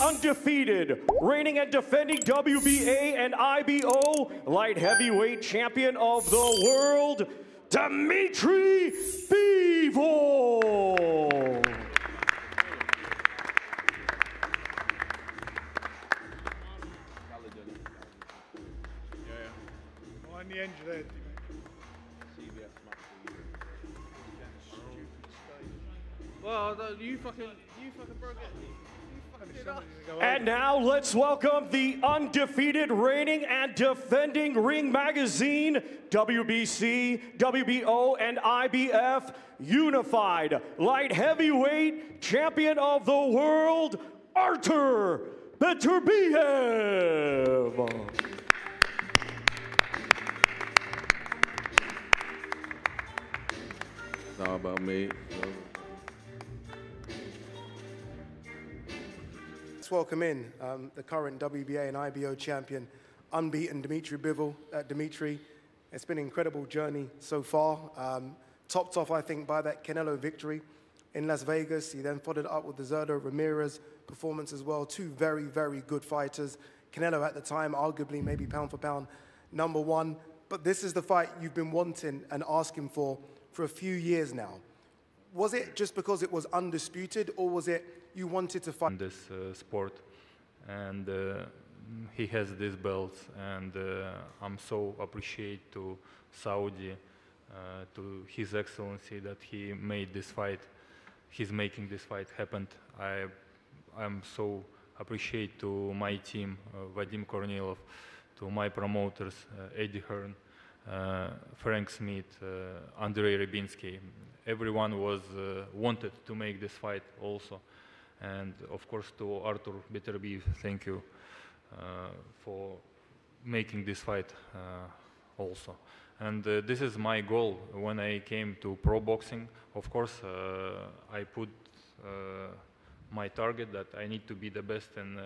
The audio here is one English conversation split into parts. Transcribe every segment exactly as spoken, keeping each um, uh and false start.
undefeated, reigning and defending W B A and I B O light heavyweight champion of the world, Dmitry Bivol. On the edge there. Well, you fucking, you fucking broke it. You fucking and now let's welcome the undefeated, reigning and defending Ring Magazine, W B C, W B O, and I B F unified light heavyweight champion of the world, Artur Beterbiev. It's all about me. Let's welcome in um, the current W B A and I B O champion, unbeaten Dmitry Bivol. Uh, Dmitry, it's been an incredible journey so far. Um, topped off, I think, by that Canelo victory in Las Vegas. He then followed it up with the Zerdo Ramirez performance as well. Two very, very good fighters. Canelo at the time, arguably maybe pound for pound, number one. But this is the fight you've been wanting and asking for for a few years now. Was it just because it was undisputed, or was it you wanted to fight? This uh, sport, and uh, he has these belts, and uh, I'm so appreciate to Saudi, uh, to His Excellency that he made this fight, he's making this fight happen. I, I'm so appreciate to my team, uh, Vadim Kornilov, to my promoters, uh, Eddie Hearn, Uh, Frank Smith, uh, Andrei Rybinsky. Everyone was uh, wanted to make this fight also, and of course to Artur Beterbiev, thank you uh, for making this fight uh, also. And uh, this is my goal when I came to pro boxing. Of course, uh, I put uh, my target that I need to be the best in. Uh,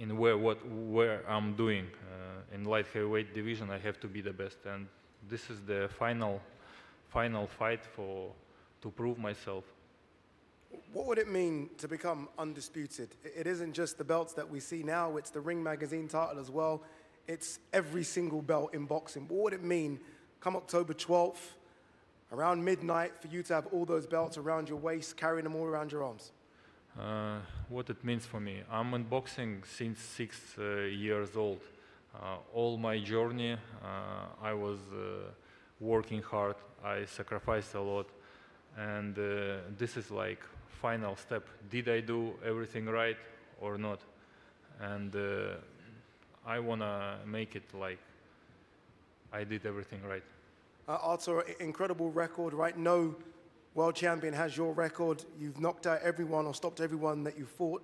in where, what, where I'm doing. Uh, in light heavyweight division, I have to be the best. And this is the final, final fight for, to prove myself. What would it mean to become undisputed? It isn't just the belts that we see now, it's the Ring Magazine title as well. It's every single belt in boxing. What would it mean come October twelfth, around midnight, for you to have all those belts around your waist, carrying them all around your arms? Uh, what it means for me. I'm in boxing since six uh, years old. Uh, all my journey, uh, I was uh, working hard. I sacrificed a lot, and uh, this is like final step. Did I do everything right or not? And uh, I wanna make it like I did everything right. Uh, Artur, incredible record, right? No world champion has your record. You've knocked out everyone or stopped everyone that you fought.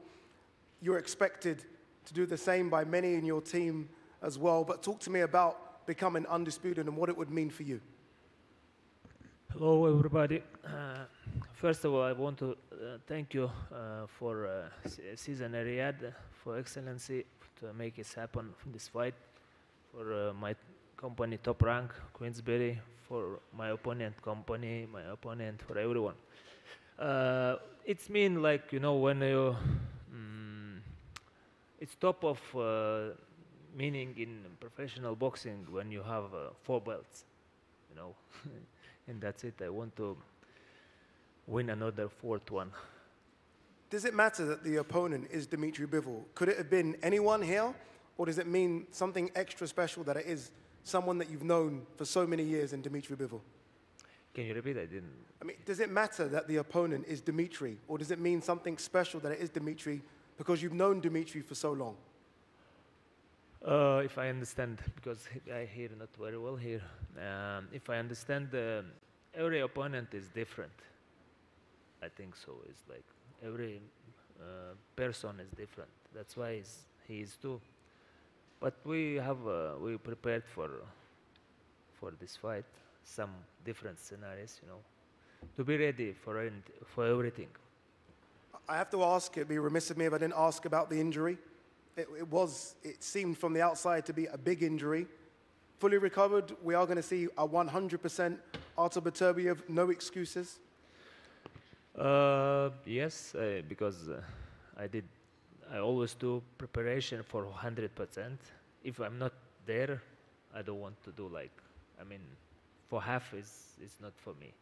You're expected to do the same by many in your team as well. But talk to me about becoming undisputed and what it would mean for you. Hello, everybody. Uh, first of all, I want to uh, thank you uh, for uh, season Riyadh, for excellency, to make it happen in this fight, for uh, my company Top Rank, Queensberry, for my opponent company, my opponent, for everyone. Uh, it's mean like, you know, when you, mm, it's top of uh, meaning in professional boxing when you have uh, four belts, you know, and that's it. I want to win another fourth one. Does it matter that the opponent is Dmitry Bivol? Could it have been anyone here, or does it mean something extra special that it is someone that you've known for so many years in Dmitry Bivol? Can you repeat? I didn't. I mean, does it matter that the opponent is Dmitry, or does it mean something special that it is Dmitry because you've known Dmitry for so long? Uh, if I understand, because I hear not very well here. Um, if I understand, uh, every opponent is different. I think so. It's like every uh, person is different. That's why he's, he is too. But we have uh, we prepared for for this fight some different scenarios, you know, to be ready for for everything. I have to ask. It'd be remiss of me if I didn't ask about the injury. It, it was. It seemed from the outside to be a big injury. Fully recovered. We are going to see a one hundred percent Artur Beterbiev. No excuses. Uh, yes, uh, because uh, I did I always do preparation for one hundred percent. If I'm not there, I don't want to do like, I mean, for half is, is not for me.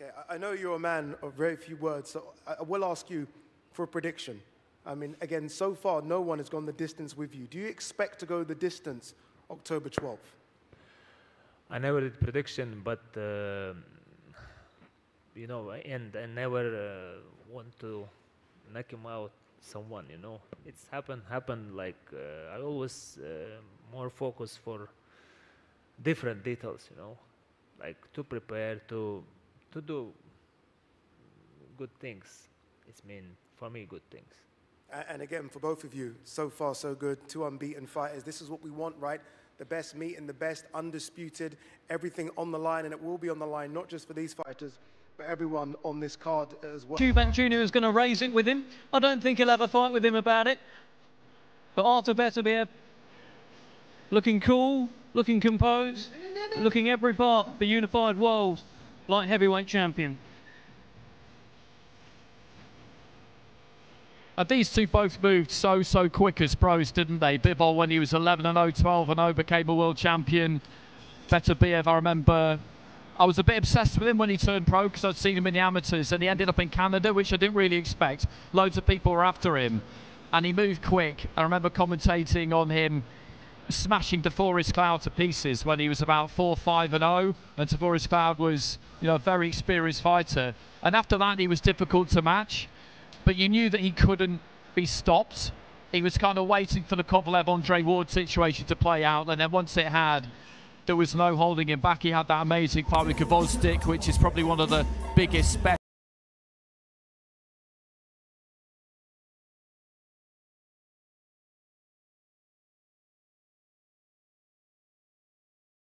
Okay, I know you're a man of very few words, so I will ask you for a prediction. I mean, again, so far, no one has gone the distance with you. Do you expect to go the distance October twelfth? I never did prediction, but, uh, you know, and I never uh, want to knock him out someone, you know. It's happened, happened, like, uh, I always uh, more focus for different details, you know, like to prepare, to, to do good things. It's mean, for me, good things. And again, for both of you, so far so good, two unbeaten fighters. This is what we want, right? The best meet and the best, undisputed, everything on the line, and it will be on the line, not just for these fighters, but everyone on this card as well. Eubank Junior is going to raise it with him. I don't think he'll have a fight with him about it. But Artur Beterbiev, looking cool, looking composed, looking every part of the unified world light heavyweight champion. Uh, these two both moved so, so quick as pros, didn't they? Bivol, when he was eleven and oh, twelve and oh, became a world champion. Beterbiev, I remember, I was a bit obsessed with him when he turned pro because I'd seen him in the amateurs, and he ended up in Canada, which I didn't really expect. Loads of people were after him, and he moved quick. I remember commentating on him smashing Tavoris Cloud to pieces when he was about four, five and oh, and Tavoris Cloud was, you know, a very experienced fighter. And after that, he was difficult to match. But you knew that he couldn't be stopped. He was kind of waiting for the Kovalev-Andre Ward situation to play out, and then once it had, there was no holding him back. He had that amazing fight with Kovalev, which is probably one of the biggest specials.